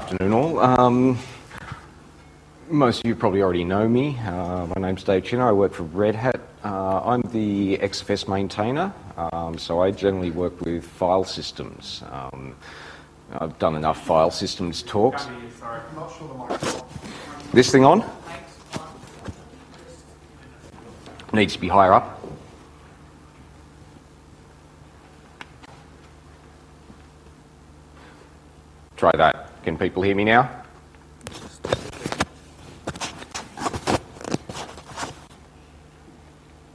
afternoon all. Most of you probably already know me. My name's Dave Chinner. I work for Red Hat. I'm the XFS maintainer, so I generally work with file systems. I've done enough file systems talks. This thing on? Needs to be higher up. Try that. Can people hear me now?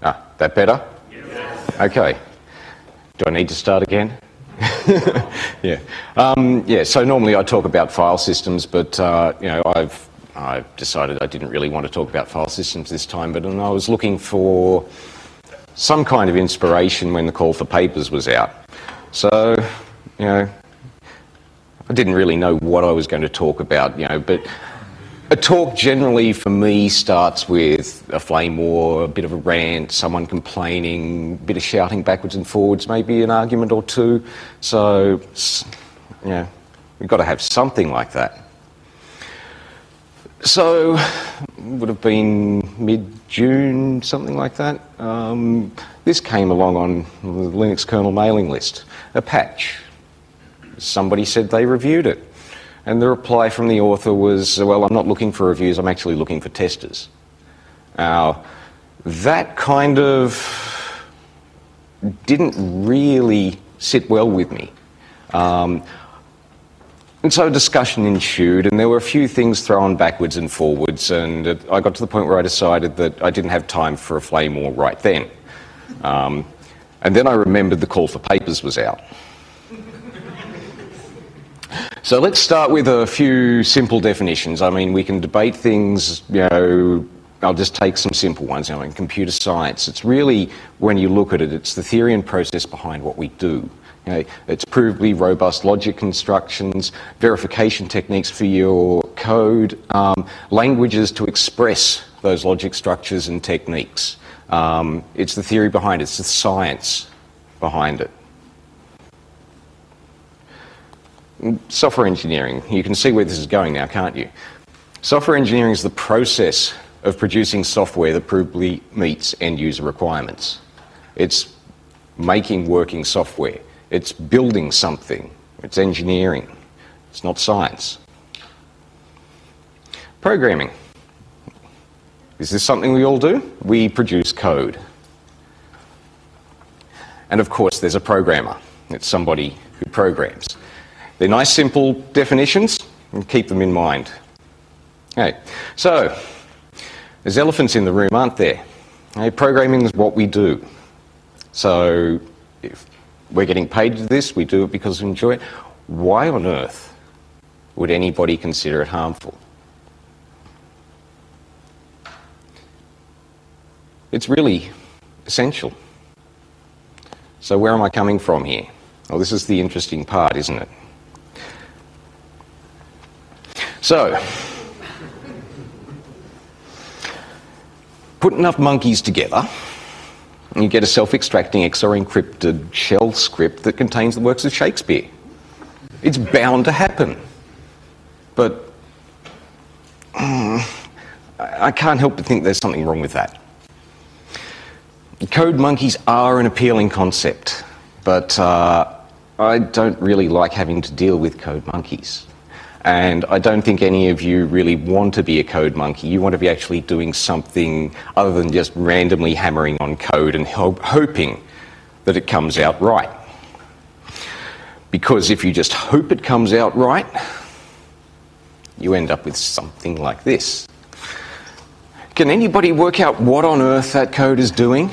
Ah, that better? Yes. Okay. Do I need to start again? Yeah. So normally I talk about file systems, but you know, I decided I didn't really want to talk about file systems this time. But I was looking for some kind of inspiration when the call for papers was out. So, you know, I didn't really know what I was going to talk about, you know, but a talk generally for me starts with a flame war, a bit of a rant, someone complaining, a bit of shouting backwards and forwards, maybe an argument or two. So, you know, we've got to have something like that. So, it would have been mid-June, something like that. This came along on the Linux kernel mailing list, a patch. Somebody said they reviewed it. And the reply from the author was, well, I'm not looking for reviews, I'm actually looking for testers. Now, that kind of didn't really sit well with me. And so a discussion ensued, and there were a few things thrown backwards and forwards, and I got to the point where I decided that I didn't have time for a flame war right then. And then I remembered the call for papers was out. So let's start with a few simple definitions. I mean, we can debate things, you know, I'll just take some simple ones. I mean, computer science, it's really, when you look at it, it's the theory and process behind what we do. You know, it's provably robust logic constructions, verification techniques for your code, languages to express those logic structures and techniques. It's the theory behind it, it's the science behind it. Software engineering, you can see where this is going now, can't you? Software engineering is the process of producing software that provably meets end-user requirements. It's making working software. It's building something. It's engineering. It's not science. Programming. Is this something we all do? We produce code. And of course, there's a programmer. It's somebody who programs. They're nice, simple definitions, and keep them in mind. Okay. So, there's elephants in the room, aren't there? Okay. Programming is what we do. So, if we're getting paid to this, we do it because we enjoy it. Why on earth would anybody consider it harmful? It's really essential. So where am I coming from here? Well, this is the interesting part, isn't it? So, put enough monkeys together, and you get a self-extracting XOR encrypted shell script that contains the works of Shakespeare. It's bound to happen. But I can't help but think there's something wrong with that. Code monkeys are an appealing concept, but I don't really like having to deal with code monkeys. And I don't think any of you really want to be a code monkey. You want to be actually doing something other than just randomly hammering on code and hoping that it comes out right. Because if you just hope it comes out right, you end up with something like this. Can anybody work out what on earth that code is doing?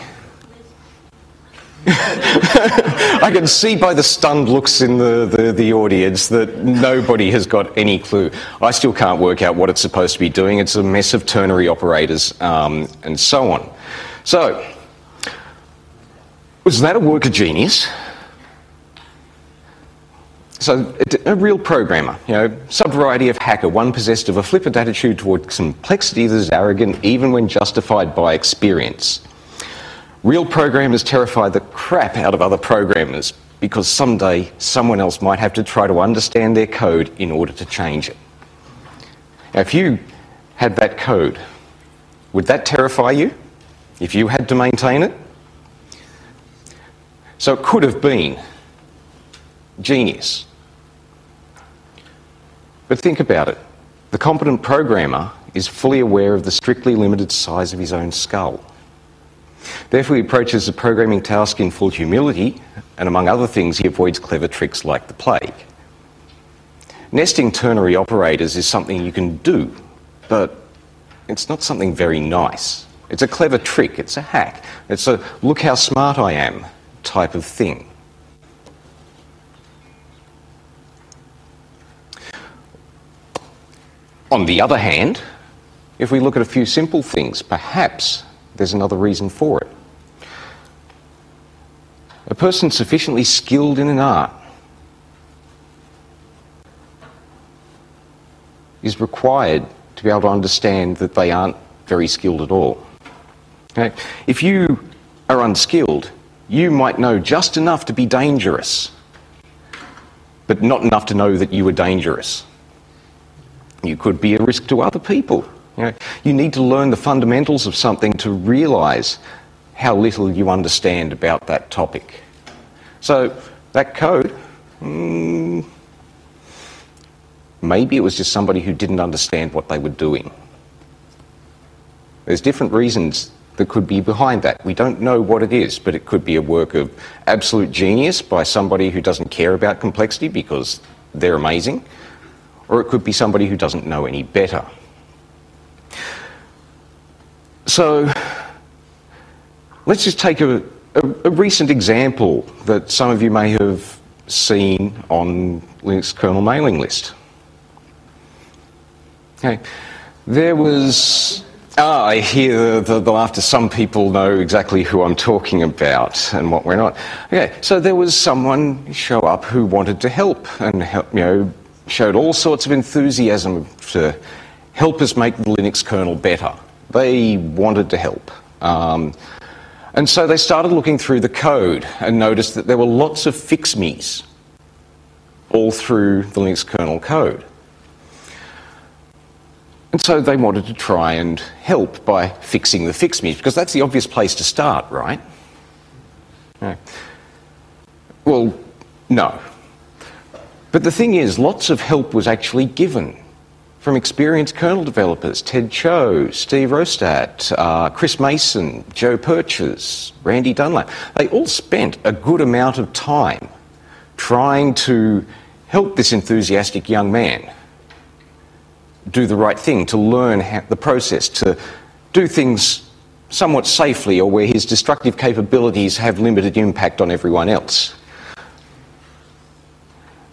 I can see by the stunned looks in the audience that nobody has got any clue. I still can't work out what it's supposed to be doing. It's a mess of ternary operators and so on. So, was that a work of genius? So, a real programmer, you know, sub-variety of hacker, one possessed of a flippant attitude toward complexity that is arrogant even when justified by experience. Real programmers terrify the crap out of other programmers, because someday someone else might have to try to understand their code in order to change it. Now, if you had that code, would that terrify you if you had to maintain it? So it could have been genius. But think about it. The competent programmer is fully aware of the strictly limited size of his own skull. Therefore, he approaches the programming task in full humility, and among other things, he avoids clever tricks like the plague. Nesting ternary operators is something you can do, but it's not something very nice. It's a clever trick, it's a hack, it's a look how smart I am type of thing. On the other hand, if we look at a few simple things, perhaps there's another reason for it. A person sufficiently skilled in an art is required to be able to understand that they aren't very skilled at all. Okay? If you are unskilled, you might know just enough to be dangerous, but not enough to know that you are dangerous. You could be a risk to other people. You know, you need to learn the fundamentals of something to realise how little you understand about that topic. So that code, maybe it was just somebody who didn't understand what they were doing. There's different reasons that could be behind that. We don't know what it is, but it could be a work of absolute genius by somebody who doesn't care about complexity because they're amazing, or it could be somebody who doesn't know any better. So let's just take a recent example that some of you may have seen on Linux kernel mailing list. Okay. There was, I hear the laughter, some people know exactly who I'm talking about and what we're not. Okay, so there was someone show up who wanted to help and help, you know, showed all sorts of enthusiasm to help us make the Linux kernel better. They wanted to help. And so they started looking through the code and noticed that there were lots of fix-me's all through the Linux kernel code. And so they wanted to try and help by fixing the fix-me's, because that's the obvious place to start, right? Yeah. Well, no. But the thing is, lots of help was actually given from experienced kernel developers, Ted Cho, Steve Rostat, Chris Mason, Joe Purchas, Randy Dunlap. They all spent a good amount of time trying to help this enthusiastic young man do the right thing, to learn the process, to do things somewhat safely or where his destructive capabilities have limited impact on everyone else.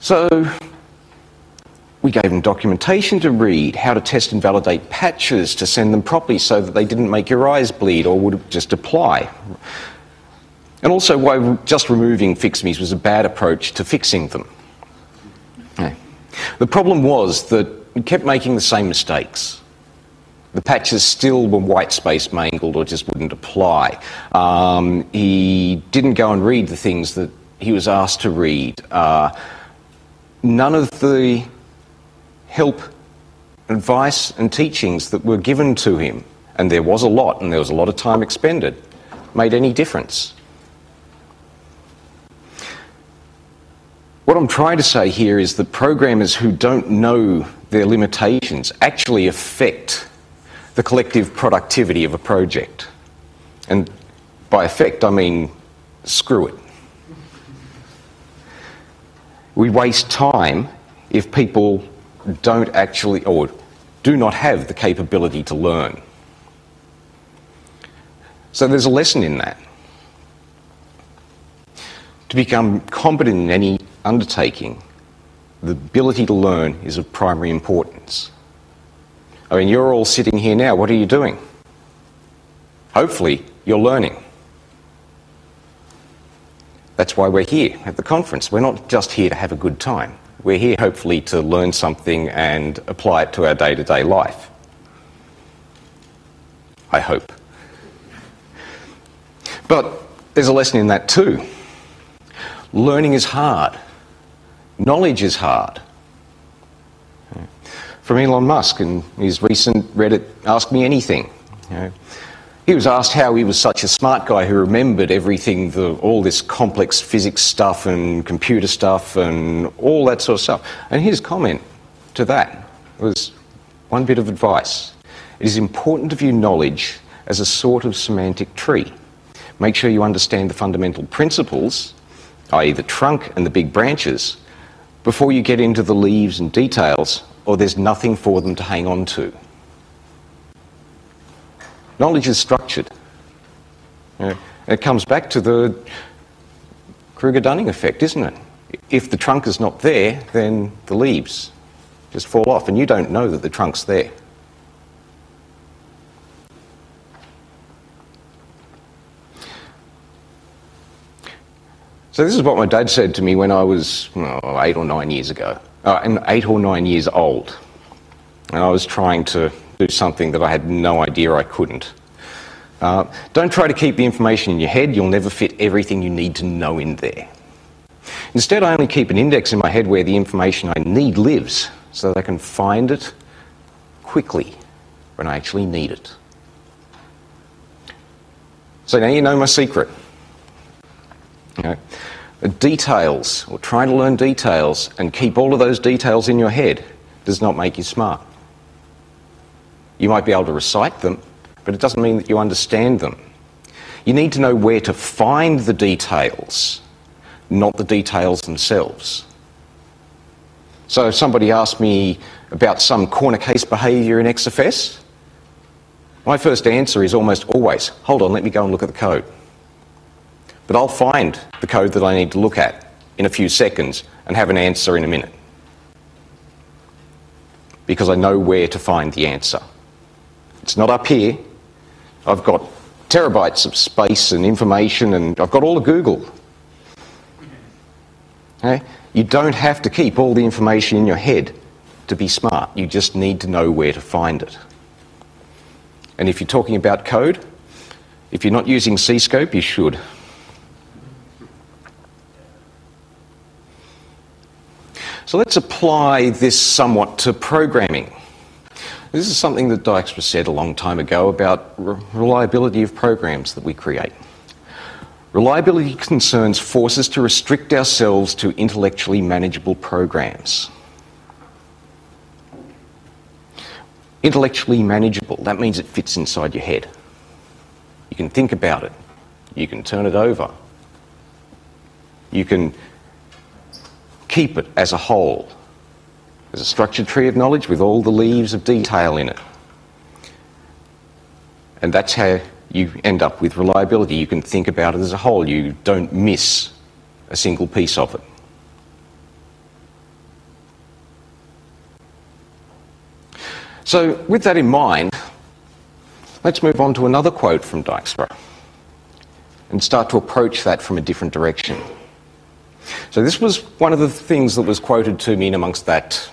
So we gave them documentation to read, how to test and validate patches, to send them properly so that they didn't make your eyes bleed or would just apply. And also why just removing fix-me's was a bad approach to fixing them. Yeah. The problem was that we kept making the same mistakes. The patches still were white space mangled or just wouldn't apply. He didn't go and read the things that he was asked to read. None of the help, advice and teachings that were given to him, and there was a lot, and there was a lot of time expended, made any difference. What I'm trying to say here is that programmers who don't know their limitations actually affect the collective productivity of a project. And by effect, I mean screw it. We waste time if people don't actually, or do not have the capability to learn. So there's a lesson in that. To become competent in any undertaking, the ability to learn is of primary importance. I mean, you're all sitting here now, what are you doing? Hopefully, you're learning. That's why we're here at the conference. We're not just here to have a good time. We're here, hopefully, to learn something and apply it to our day-to-day life. I hope. But there's a lesson in that too. Learning is hard. Knowledge is hard. From Elon Musk in his recent Reddit Ask Me Anything. You know, he was asked how he was such a smart guy who remembered everything, all this complex physics stuff and computer stuff and all that sort of stuff. And his comment to that was one bit of advice. It is important to view knowledge as a sort of semantic tree. Make sure you understand the fundamental principles, i.e. the trunk and the big branches, before you get into the leaves and details, or there's nothing for them to hang on to. Knowledge is structured. You know, it comes back to the Kruger-Dunning effect, isn't it? If the trunk is not there, then the leaves just fall off, and you don't know that the trunk's there. So this is what my dad said to me when I was 8 or 9 years ago, and 8 or 9 years old, and I was trying to do something that I had no idea I couldn't. Don't try to keep the information in your head, you'll never fit everything you need to know in there. Instead, I only keep an index in my head where the information I need lives, so that I can find it quickly when I actually need it. So now you know my secret. You know, the details, or trying to learn details and keep all of those details in your head, does not make you smart. You might be able to recite them, but it doesn't mean that you understand them. You need to know where to find the details, not the details themselves. So if somebody asked me about some corner case behaviour in XFS, my first answer is almost always, hold on, let me go and look at the code. But I'll find the code that I need to look at in a few seconds and have an answer in a minute, because I know where to find the answer. It's not up here. I've got terabytes of space and information, and I've got all of Google. Okay? You don't have to keep all the information in your head to be smart. You just need to know where to find it. And if you're talking about code, if you're not using C-scope, you should. So let's apply this somewhat to programming. This is something that Dijkstra said a long time ago about reliability of programs that we create. Reliability concerns force us to restrict ourselves to intellectually manageable programs. Intellectually manageable, that means it fits inside your head. You can think about it. You can turn it over. You can keep it as a whole, as a structured tree of knowledge with all the leaves of detail in it. And that's how you end up with reliability. You can think about it as a whole. You don't miss a single piece of it. So with that in mind, let's move on to another quote from Dijkstra and start to approach that from a different direction. So this was one of the things that was quoted to me in amongst that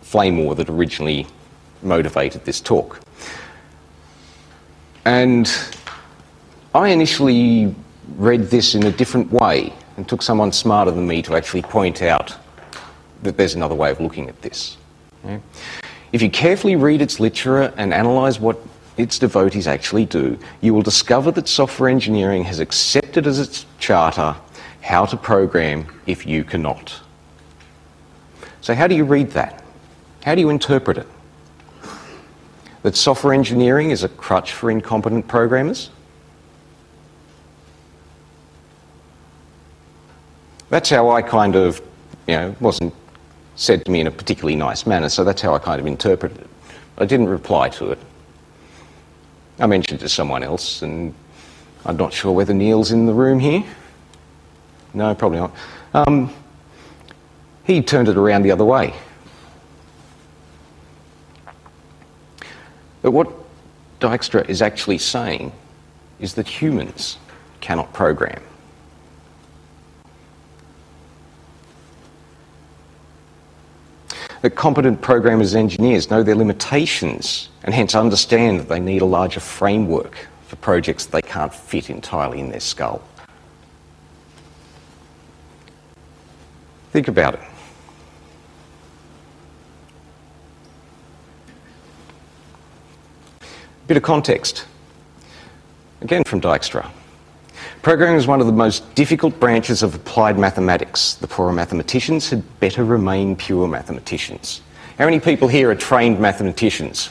flame war that originally motivated this talk. And I initially read this in a different way and took someone smarter than me to actually point out that there's another way of looking at this. Yeah. If you carefully read its literature and analyse what its devotees actually do, you will discover that software engineering has accepted as its charter how to program if you cannot. So how do you read that? How do you interpret it? That software engineering is a crutch for incompetent programmers? That's how I kind of, you know, it wasn't said to me in a particularly nice manner, so that's how I kind of interpreted it. I didn't reply to it. I mentioned it to someone else, and I'm not sure whether Neil's in the room here. No, probably not. He turned it around the other way. But what Dijkstra is actually saying is that humans cannot program. That competent programmers and engineers know their limitations and hence understand that they need a larger framework for projects that they can't fit entirely in their skull. Think about it. A bit of context, again from Dijkstra. Programming is one of the most difficult branches of applied mathematics. The poorer mathematicians had better remain pure mathematicians. How many people here are trained mathematicians?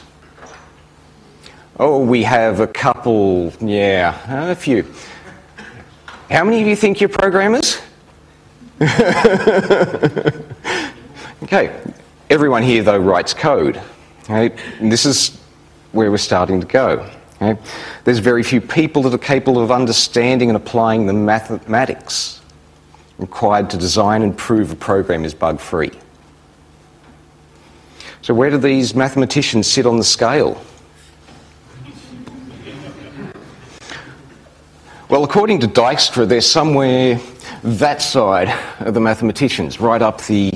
Oh, we have a couple, yeah, a few. How many of you think you're programmers? Okay, everyone here though writes code. Right? And this is where we're starting to go. Okay? There's very few people that are capable of understanding and applying the mathematics required to design and prove a program is bug-free. So where do these mathematicians sit on the scale? Well, according to Dijkstra, they're somewhere that side of the mathematicians, right up the,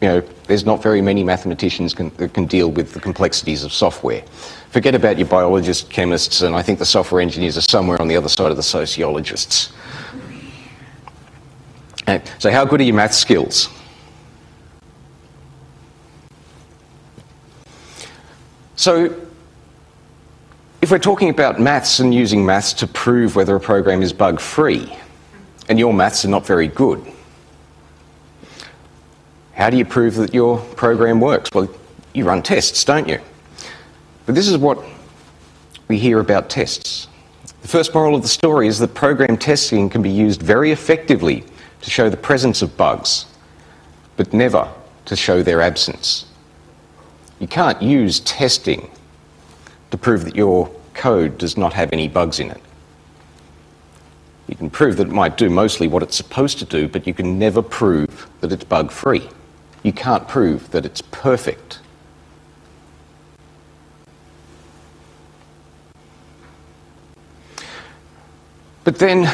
there's not very many mathematicians that can deal with the complexities of software. Forget about your biologists, chemists, and I think the software engineers are somewhere on the other side of the sociologists. And so how good are your math skills? So, if we're talking about maths and using maths to prove whether a program is bug-free, and your maths are not very good, how do you prove that your program works? Well, you run tests, don't you? But this is what we hear about tests. The first moral of the story is that program testing can be used very effectively to show the presence of bugs, but never to show their absence. You can't use testing to prove that your code does not have any bugs in it. You can prove that it might do mostly what it's supposed to do, but you can never prove that it's bug-free. You can't prove that it's perfect. But then,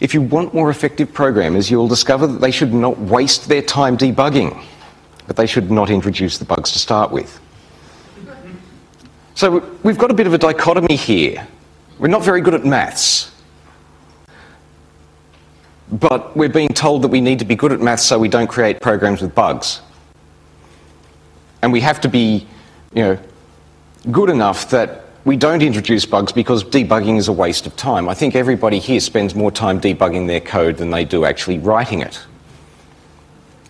if you want more effective programmers, you'll discover that they should not waste their time debugging. But they should not introduce the bugs to start with. So we've got a bit of a dichotomy here. We're not very good at maths, but we're being told that we need to be good at maths so we don't create programs with bugs. And we have to be, good enough that we don't introduce bugs because debugging is a waste of time. I think everybody here spends more time debugging their code than they do actually writing it.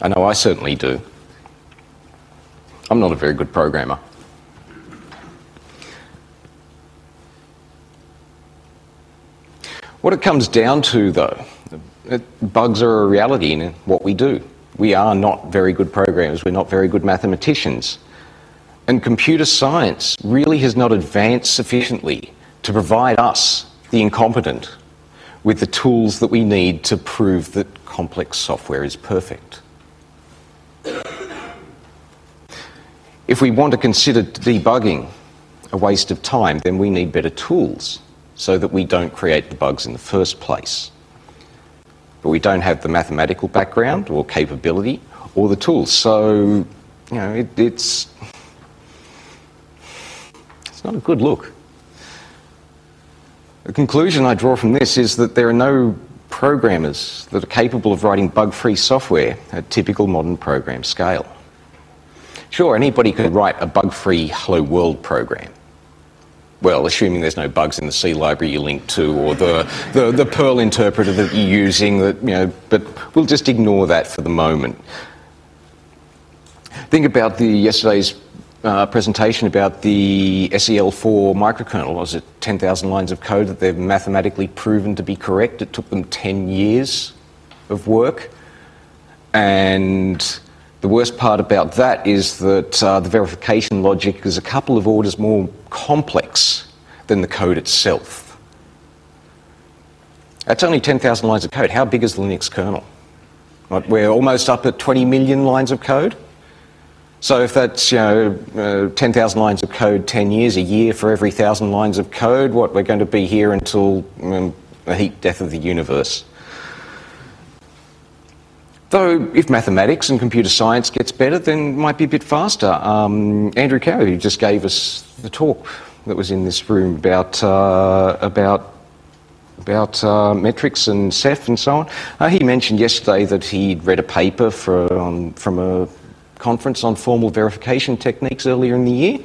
I know I certainly do. I'm not a very good programmer. What it comes down to, though, bugs are a reality in what we do. We are not very good programmers, we're not very good mathematicians. And computer science really has not advanced sufficiently to provide us, the incompetent, with the tools that we need to prove that complex software is perfect. If we want to consider debugging a waste of time, then we need better tools so that we don't create the bugs in the first place. But we don't have the mathematical background or capability or the tools, so it's not a good look. The conclusion I draw from this is that there are no programmers that are capable of writing bug-free software at typical modern program scale. Sure, anybody could write a bug-free Hello World program. Well, assuming there's no bugs in the C library you link to or the Perl interpreter that you're using, but we'll just ignore that for the moment. Think about yesterday's presentation about the SEL4 microkernel. Was it 10,000 lines of code that they've mathematically proven to be correct? It took them 10 years of work. And the worst part about that is that the verification logic is a couple of orders more complex than the code itself. That's only 10,000 lines of code. How big is the Linux kernel? Right, we're almost up at 20 million lines of code. So if that's 10,000 lines of code, 10 years, a year for every 1,000 lines of code, what, we're going to be here until the heat death of the universe. Though, if mathematics and computer science gets better, then it might be a bit faster. Andrew Cowie just gave us the talk that was in this room about about metrics and Ceph and so on. He mentioned yesterday that he'd read a paper from a conference on formal verification techniques earlier in the year.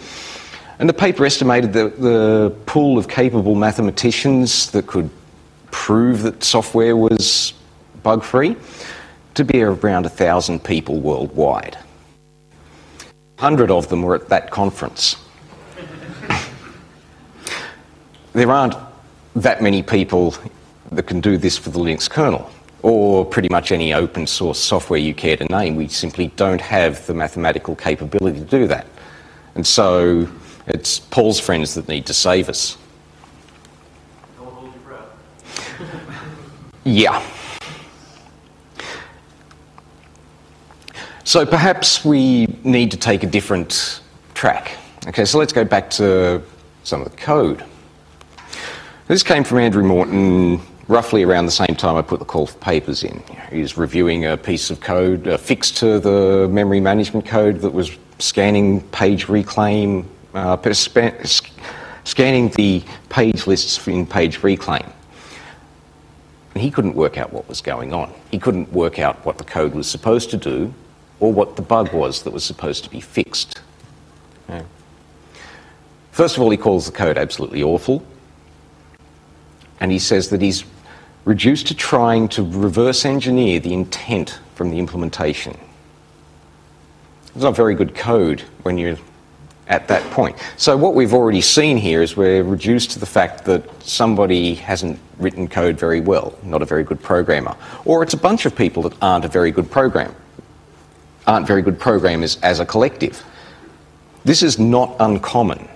And the paper estimated that the pool of capable mathematicians that could prove that software was bug-free to be around 1,000 people worldwide. 100 of them were at that conference. There aren't that many people that can do this for the Linux kernel, or pretty much any open source software you care to name. We simply don't have the mathematical capability to do that. And so it's Paul's friends that need to save us. Don't hold your breath. Yeah. So perhaps we need to take a different track. Okay, so let's go back to some of the code. This came from Andrew Morton roughly around the same time I put the call for papers in. He was reviewing a piece of code affixed to the memory management code that was scanning page reclaim, scanning the page lists in page reclaim. And he couldn't work out what was going on. He couldn't work out what the code was supposed to do or what the bug was that was supposed to be fixed. Yeah. First of all, he calls the code absolutely awful. And he says that he's reduced to trying to reverse engineer the intent from the implementation. It's not very good code when you're at that point. So what we've already seen here is we're reduced to the fact that somebody hasn't written code very well, not a very good programmer. Or it's a bunch of people that aren't very good programmers as a collective. This is not uncommon. It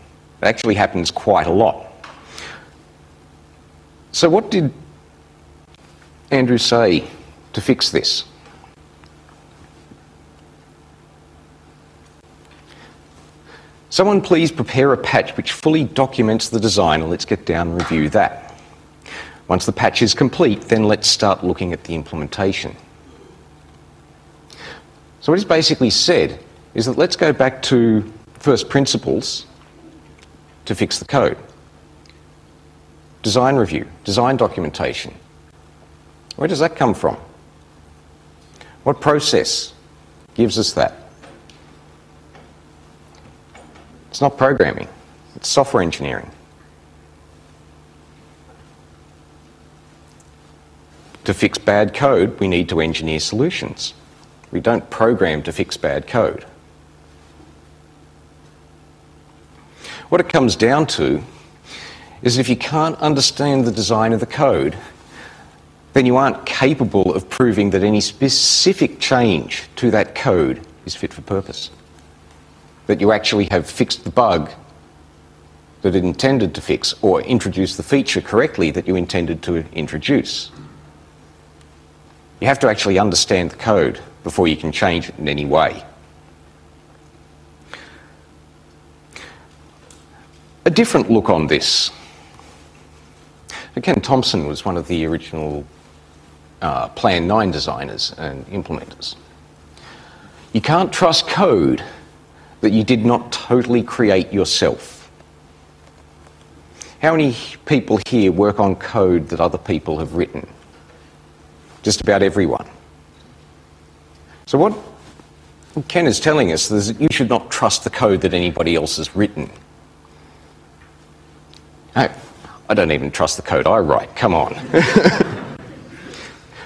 actually happens quite a lot. So what did Andrew say to fix this? Someone please prepare a patch which fully documents the design, and let's get down and review that. Once the patch is complete, then let's start looking at the implementation. So what he's basically said is that let's go back to first principles to fix the code. Design review, design documentation. Where does that come from? What process gives us that? It's not programming, it's software engineering. To fix bad code, we need to engineer solutions. We don't program to fix bad code. What it comes down to is if you can't understand the design of the code, then you aren't capable of proving that any specific change to that code is fit for purpose. That you actually have fixed the bug that it intended to fix, or introduced the feature correctly that you intended to introduce. You have to actually understand the code before you can change it in any way. A different look on this. Ken Thompson was one of the original Plan 9 designers and implementers. You can't trust code that you did not totally create yourself. How many people here work on code that other people have written? Just about everyone. So what Ken is telling us is that you should not trust the code that anybody else has written. No. I don't even trust the code I write, come on.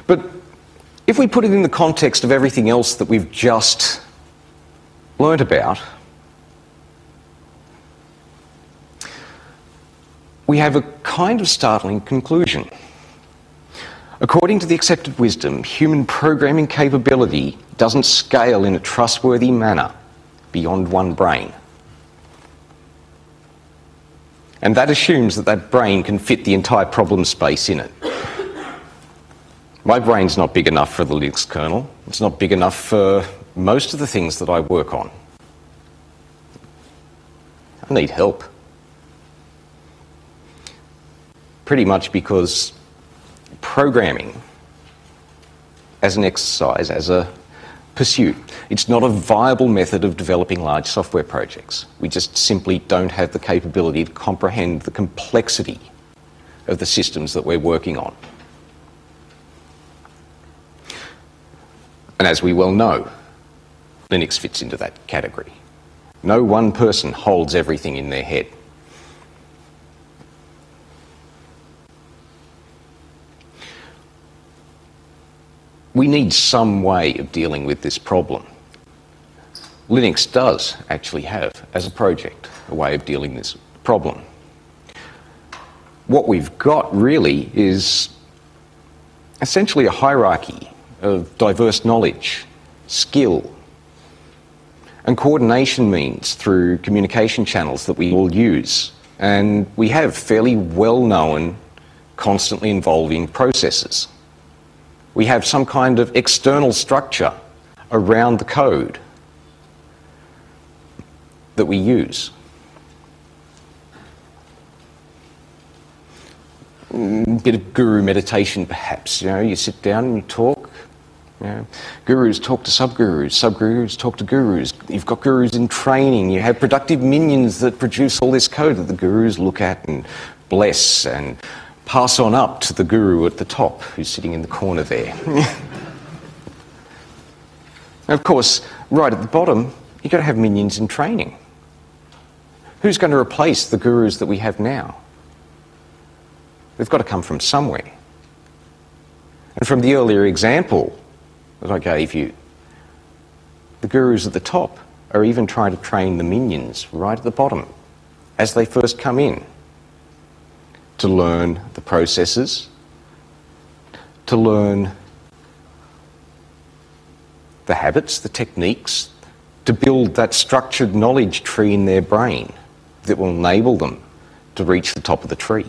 But if we put it in the context of everything else that we've just learnt about, we have a kind of startling conclusion. According to the accepted wisdom, human programming capability doesn't scale in a trustworthy manner beyond one brain. And that assumes that that brain can fit the entire problem space in it. My brain's not big enough for the Linux kernel. It's not big enough for most of the things that I work on. I need help. Pretty much because programming as an exercise, as a pursuit, it's not a viable method of developing large software projects. We just simply don't have the capability to comprehend the complexity of the systems that we're working on. And as we well know, Linux fits into that category. No one person holds everything in their head. We need some way of dealing with this problem. Linux does actually have, as a project, a way of dealing with this problem. What we've got really is essentially a hierarchy of diverse knowledge, skill, and coordination means through communication channels that we all use. And we have fairly well-known, constantly evolving processes. We have some kind of external structure around the code that we use. A bit of guru meditation, perhaps. You know, you sit down and you talk. You know, gurus talk to sub-gurus, sub-gurus talk to gurus. You've got gurus in training. You have productive minions that produce all this code that the gurus look at and bless and pass on up to the guru at the top, who's sitting in the corner there. And of course, right at the bottom, you've got to have minions in training. Who's going to replace the gurus that we have now? They've got to come from somewhere. And from the earlier example that I gave you, the gurus at the top are even trying to train the minions right at the bottom as they first come in, to learn the processes, to learn the habits, the techniques, to build that structured knowledge tree in their brain that will enable them to reach the top of the tree.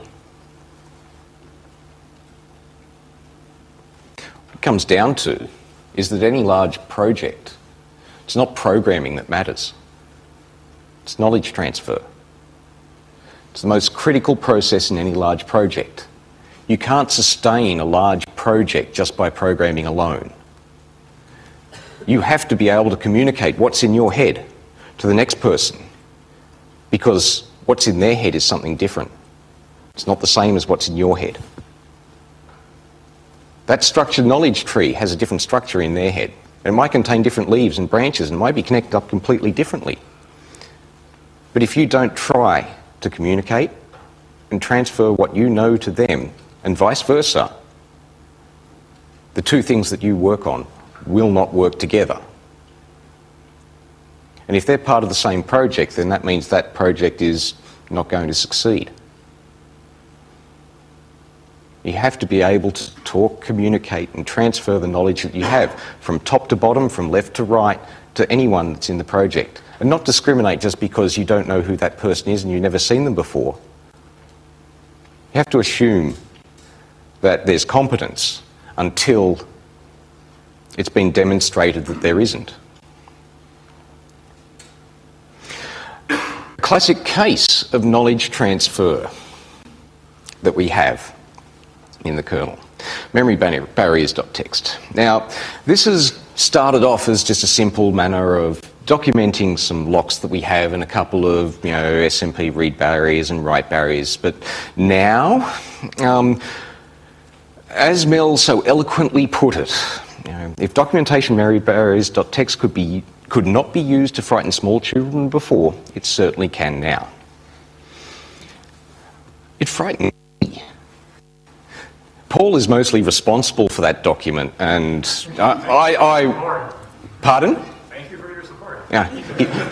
What it comes down to is that any large project, it's not programming that matters. It's knowledge transfer. It's the most critical process in any large project. You can't sustain a large project just by programming alone. You have to be able to communicate what's in your head to the next person, because what's in their head is something different. It's not the same as what's in your head. That structured knowledge tree has a different structure in their head. It might contain different leaves and branches and might be connected up completely differently. But if you don't try to communicate and transfer what you know to them, and vice versa, the two things that you work on will not work together. And if they're part of the same project, then that means that project is not going to succeed. You have to be able to talk, communicate, and transfer the knowledge that you have from top to bottom, from left to right, to anyone that's in the project. And not discriminate just because you don't know who that person is and you've never seen them before. You have to assume that there's competence until it's been demonstrated that there isn't. A classic case of knowledge transfer that we have in the kernel. Memory barriers.txt. Now, this has started off as just a simple manner of documenting some locks that we have and a couple of, you know, SMP read barriers and write barriers. But now, as Mel so eloquently put it, you know, if documentation memory barriers.txt could not be used to frighten small children before, it certainly can now. It frightened me. Paul is mostly responsible for that document, and I pardon? Yeah,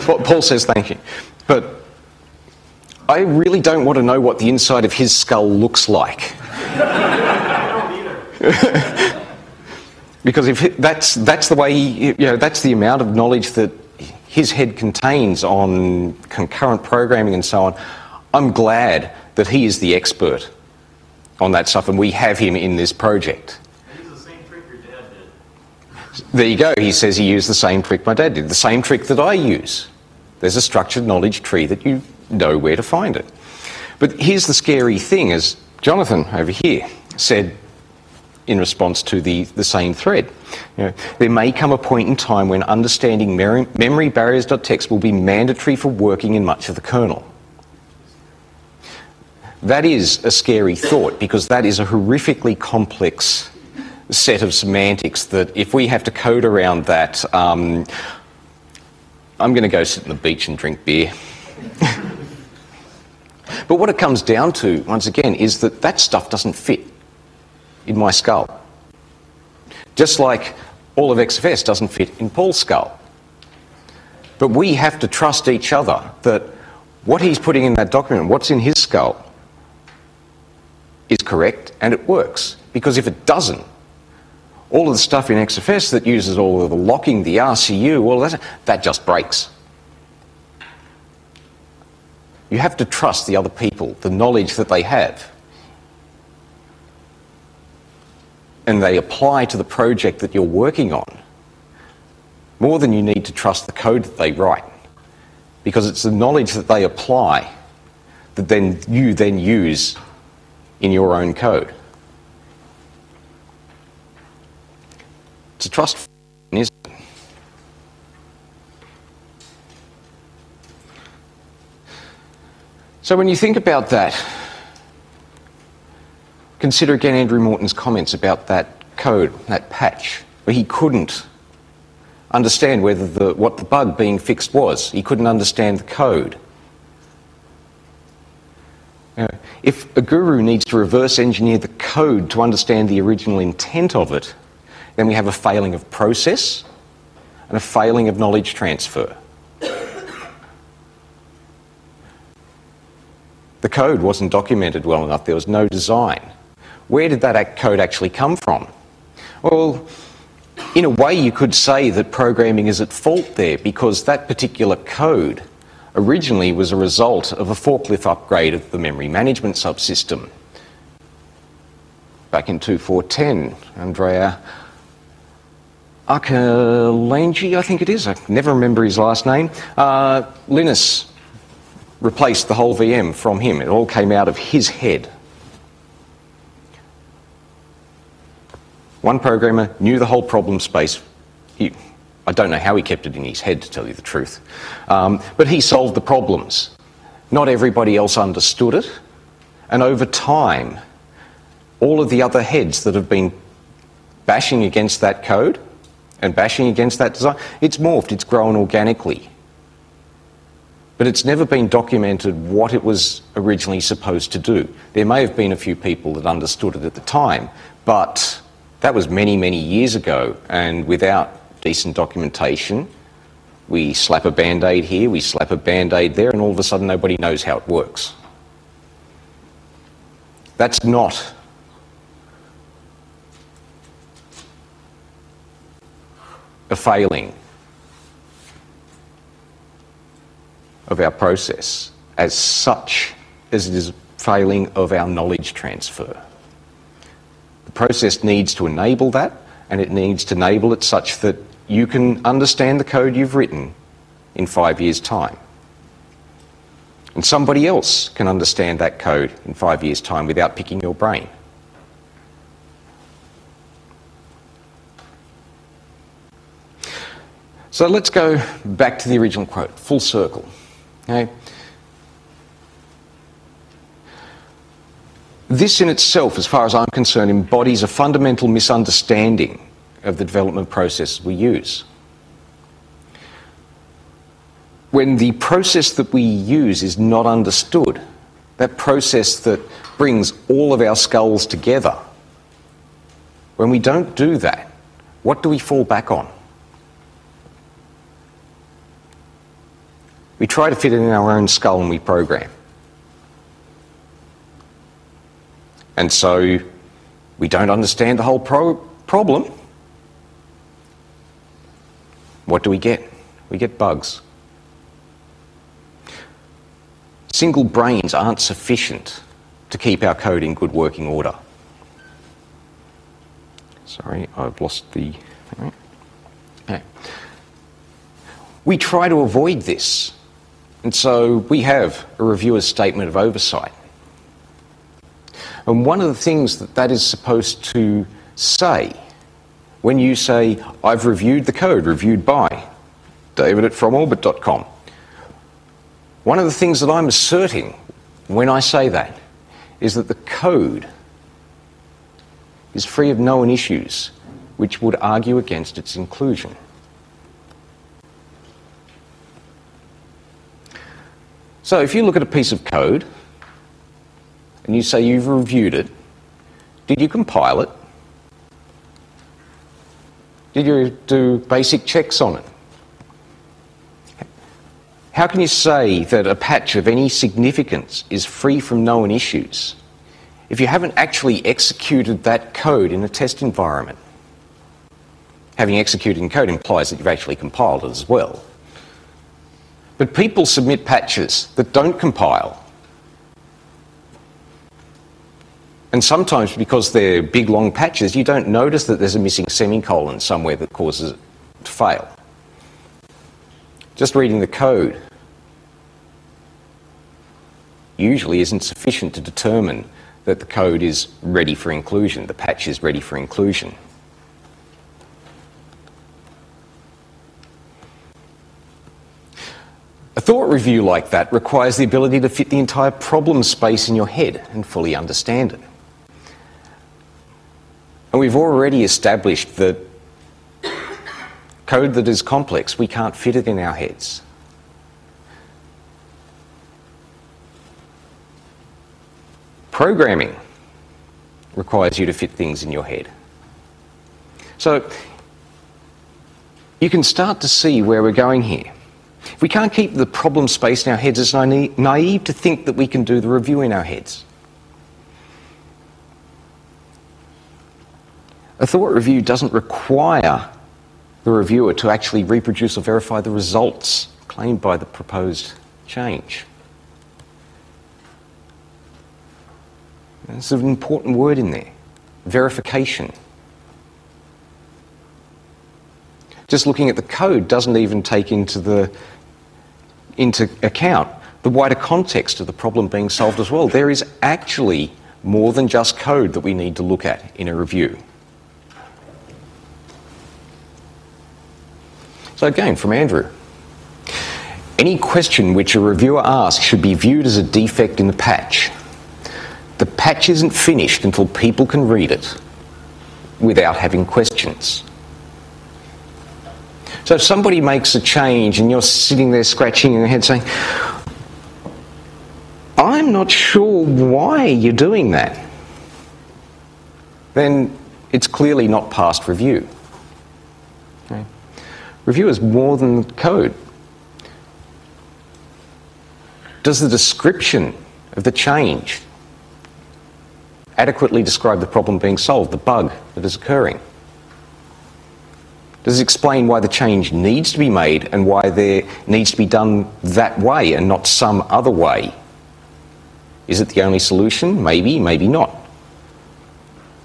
Paul says thank you. But I really don't want to know what the inside of his skull looks like. I don't either. Because if that's the way he, you know, that's the amount of knowledge that his head contains on concurrent programming and so on. I'm glad that he is the expert on that stuff, and we have him in this project. There you go, he says he used the same trick my dad did, the same trick that I use. There's a structured knowledge tree that you know where to find it. But here's the scary thing, as Jonathan over here said in response to the same thread. You know, there may come a point in time when understanding memory barriers.txt will be mandatory for working in much of the kernel. That is a scary thought, because that is a horrifically complex set of semantics that if we have to code around that, I'm going to go sit on the beach and drink beer. But what it comes down to, once again, is that that stuff doesn't fit in my skull. Just like all of XFS doesn't fit in Paul's skull. But we have to trust each other that what he's putting in that document, what's in his skull, is correct and it works. Because if it doesn't, all of the stuff in XFS that uses all of the locking, the RCU, all of that, that just breaks. You have to trust the other people, the knowledge that they have. And they apply to the project that you're working on more than you need to trust the code that they write, because it's the knowledge that they apply that then you then use in your own code. It's a trust, isn't it? So when you think about that, consider again Andrew Morton's comments about that code, that patch, where he couldn't understand whether what the bug being fixed was. He couldn't understand the code. You know, if a guru needs to reverse engineer the code to understand the original intent of it, then we have a failing of process and a failing of knowledge transfer. The code wasn't documented well enough. There was no design. Where did that code actually come from? Well, in a way you could say that programming is at fault there, because that particular code originally was a result of a forklift upgrade of the memory management subsystem. Back in 2410, Andrea Arcangeli, I think it is, I never remember his last name, Linus replaced the whole VM from him. It all came out of his head. One programmer knew the whole problem space. I don't know how he kept it in his head, to tell you the truth. But he solved the problems. Not everybody else understood it. And over time, all of the other heads that have been bashing against that code and bashing against that design, it's morphed, it's grown organically. But it's never been documented what it was originally supposed to do. There may have been a few people that understood it at the time, but that was many, many years ago, and without decent documentation, we slap a Band-Aid here, we slap a Band-Aid there, and all of a sudden nobody knows how it works. That's not a failing of our process as such as it is a failing of our knowledge transfer. The process needs to enable that, and it needs to enable it such that you can understand the code you've written in 5 years' time. And somebody else can understand that code in 5 years' time without picking your brain. So let's go back to the original quote, full circle. Okay. This in itself, as far as I'm concerned, embodies a fundamental misunderstanding of the development process we use. When the process that we use is not understood, that process that brings all of our skulls together, when we don't do that, what do we fall back on? We try to fit it in our own skull and we program. And so we don't understand the whole problem. What do we get? We get bugs. Single brains aren't sufficient to keep our code in good working order. Sorry, I've lost the... Okay. We try to avoid this. And so we have a reviewer's statement of oversight. And one of the things that that is supposed to say, when you say, I've reviewed the code, reviewed by David at FromOrbit.com, one of the things that I'm asserting when I say that is that the code is free of known issues which would argue against its inclusion. So if you look at a piece of code and you say you've reviewed it, did you compile it? Did you do basic checks on it? How can you say that a patch of any significance is free from known issues if you haven't actually executed that code in a test environment? Having executed code implies that you've actually compiled it as well. But people submit patches that don't compile. And sometimes, because they're big, long patches, you don't notice that there's a missing semicolon somewhere that causes it to fail. Just reading the code usually isn't sufficient to determine that the code is ready for inclusion, the patch is ready for inclusion. A thought review like that requires the ability to fit the entire problem space in your head and fully understand it. And we've already established that code that is complex, we can't fit it in our heads. Programming requires you to fit things in your head. So you can start to see where we're going here. If we can't keep the problem space in our heads, it's naive to think that we can do the review in our heads. A thought review doesn't require the reviewer to actually reproduce or verify the results claimed by the proposed change. There's an important word in there, verification. Just looking at the code doesn't even take into account the wider context of the problem being solved as well. There is actually more than just code that we need to look at in a review. So again, from Andrew. Any question which a reviewer asks should be viewed as a defect in the patch. The patch isn't finished until people can read it without having questions. So if somebody makes a change and you're sitting there scratching your head saying, I'm not sure why you're doing that, then it's clearly not past review. Okay. Review is more than code. Does the description of the change adequately describe the problem being solved, the bug that is occurring? Does it explain why the change needs to be made and why there needs to be done that way and not some other way? Is it the only solution? Maybe, maybe not.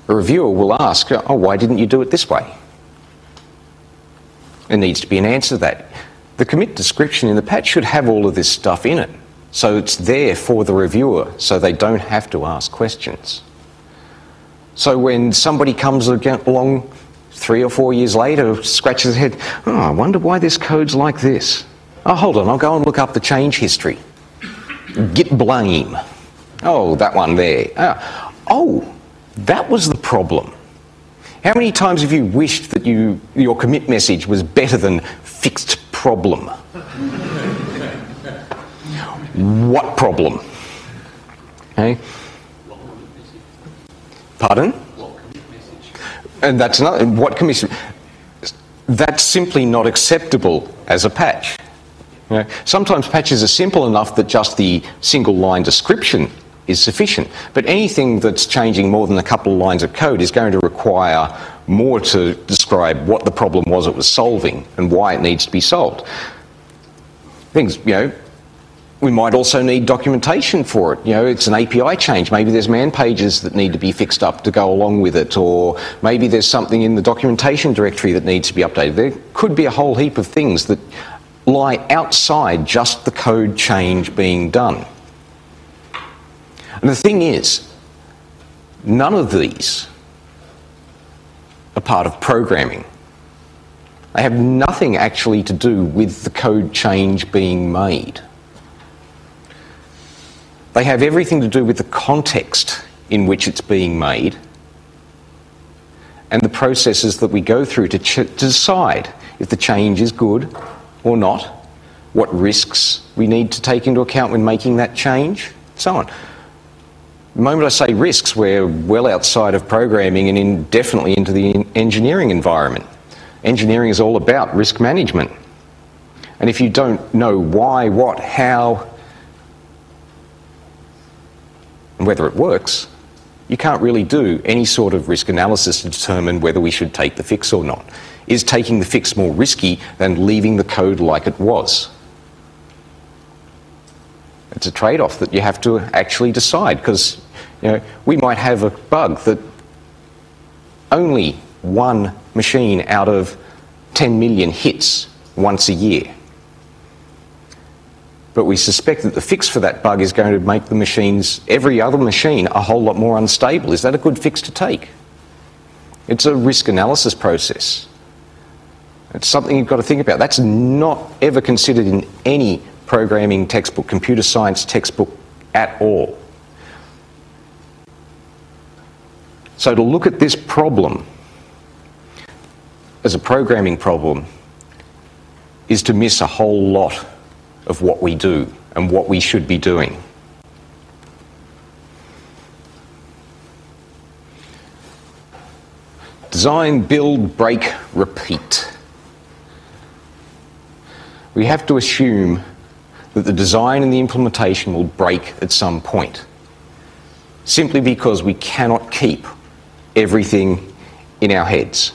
A reviewer will ask, oh, why didn't you do it this way? There needs to be an answer to that. The commit description in the patch should have all of this stuff in it, so it's there for the reviewer, so they don't have to ask questions. So when somebody comes along 3 or 4 years later, scratches his head, oh, I wonder why this code's like this. Oh, hold on, I'll go and look up the change history. Git blame. Oh, that one there. Oh, that was the problem. How many times have you wished that your commit message was better than fixed problem? What problem? Okay. Pardon? And that's not what commission. That's simply not acceptable as a patch. You know, sometimes patches are simple enough that just the single line description is sufficient. But anything that's changing more than a couple of lines of code is going to require more to describe what the problem was it was solving and why it needs to be solved. Things, you know, we might also need documentation for it. You know, it's an API change. Maybe there's man pages that need to be fixed up to go along with it, or maybe there's something in the documentation directory that needs to be updated. There could be a whole heap of things that lie outside just the code change being done. And the thing is, none of these are part of programming. They have nothing actually to do with the code change being made. They have everything to do with the context in which it's being made and the processes that we go through to decide if the change is good or not, what risks we need to take into account when making that change, and so on. The moment I say risks, we're well outside of programming and definitely into the engineering environment. Engineering is all about risk management. And if you don't know why, what, how, and whether it works, you can't really do any sort of risk analysis to determine whether we should take the fix or not. Is taking the fix more risky than leaving the code like it was? It's a trade-off that you have to actually decide, because we might have a bug that only one machine out of 10 million hits once a year. But we suspect that the fix for that bug is going to make the machines, every other machine, a whole lot more unstable. Is that a good fix to take? It's a risk analysis process. It's something you've got to think about. That's not ever considered in any programming textbook, computer science textbook at all. So to look at this problem as a programming problem is to miss a whole lot of what we do and what we should be doing. Design, build, break, repeat. We have to assume that the design and the implementation will break at some point, simply because we cannot keep everything in our heads.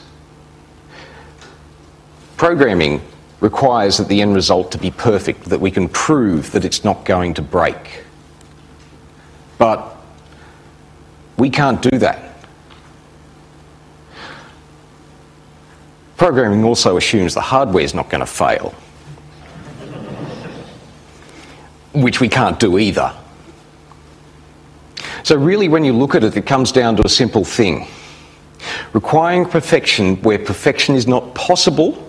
Programming requires that the end result to be perfect, that we can prove that it's not going to break. But we can't do that. Programming also assumes the hardware is not going to fail, which we can't do either. So really, when you look at it, it comes down to a simple thing. Requiring perfection where perfection is not possible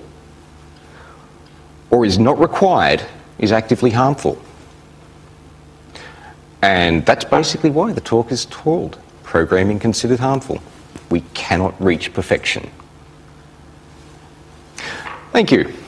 or is not required is actively harmful. And that's basically why the talk is called Programming Considered Harmful. We cannot reach perfection. Thank you.